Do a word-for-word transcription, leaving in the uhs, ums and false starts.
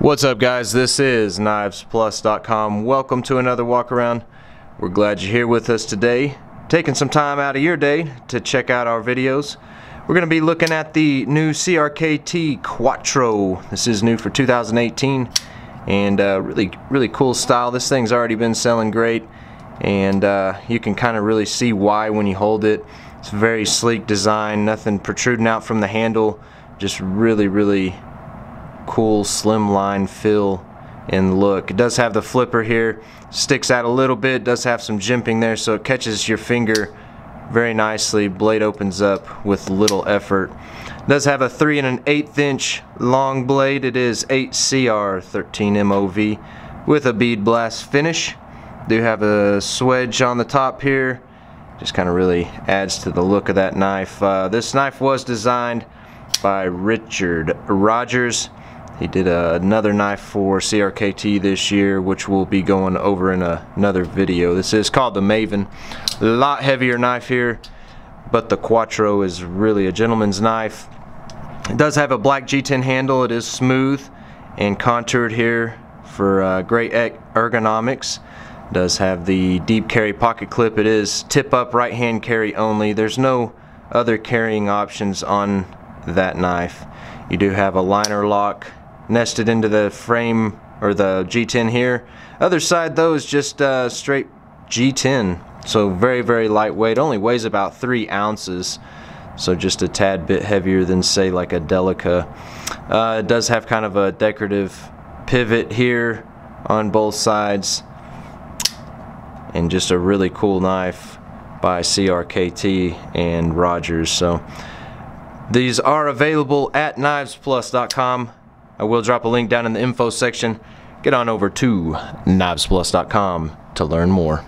What's up, guys? This is knives plus dot com. Welcome to another walk around. We're glad you're here with us today, taking some time out of your day to check out our videos. We're going to be looking at the new C R K T Cuatro. This is new for two thousand eighteen, and uh, really, really cool style. This thing's already been selling great, and uh, you can kind of really see why when you hold it. It's a very sleek design, nothing protruding out from the handle. Just really, really cool slimline feel and look. It does have the flipper here, sticks out a little bit, does have some jimping there, so it catches your finger very nicely. Blade opens up with little effort. It does have a three and an eighth inch long blade. It is eight C R thirteen M O V with a bead blast finish. Do have a swedge on the top here, just kind of really adds to the look of that knife. Uh, this knife was designed by Richard Rogers. He did uh, another knife for C R K T this year, which we'll be going over in a, another video. This is called the Maven. A lot heavier knife here, but the Cuatro is really a gentleman's knife. It does have a black G ten handle. It is smooth and contoured here for uh, great ergonomics. It does have the deep carry pocket clip. It is tip up, right hand carry only. There's no other carrying options on that knife. You do have a liner lock nested into the frame or the G ten here. Other side though is just uh, straight G ten, so very very lightweight. Only weighs about three ounces, so just a tad bit heavier than say like a Delica. Uh, it does have kind of a decorative pivot here on both sides, and just a really cool knife by C R K T and Rogers. So these are available at knives plus dot com. I will drop a link down in the info section. Get on over to knives plus dot com to learn more.